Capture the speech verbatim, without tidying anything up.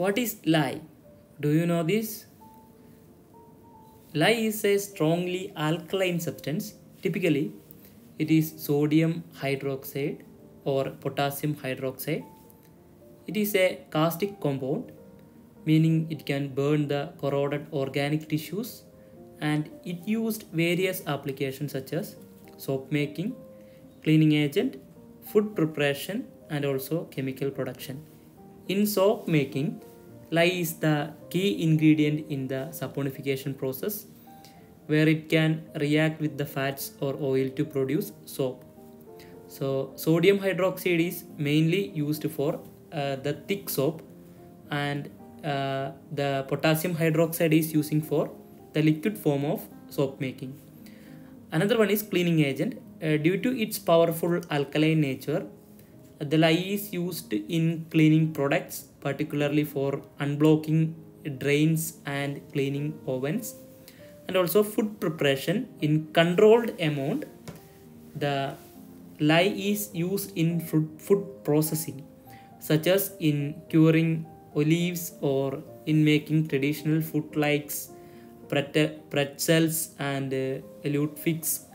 What is lye? Do you know this? Lye is a strongly alkaline substance. Typically, it is sodium hydroxide or potassium hydroxide. It is a caustic compound, meaning it can burn the corroded organic tissues, and it used various applications such as soap making, cleaning agent, food preparation, and also chemical production. In soap making, lye is the key ingredient in the saponification process, where it can react with the fats or oil to produce soap. So sodium hydroxide is mainly used for uh, the thick soap, and uh, the potassium hydroxide is using for the liquid form of soap making. Another one is cleaning agent. Uh, due to its powerful alkaline nature, the lye is used in cleaning products, particularly for unblocking drains and cleaning ovens, and also food preparation. In controlled amount, the lye is used in food processing, such as in curing olives or in making traditional food likes pretzels and uh, lutefisk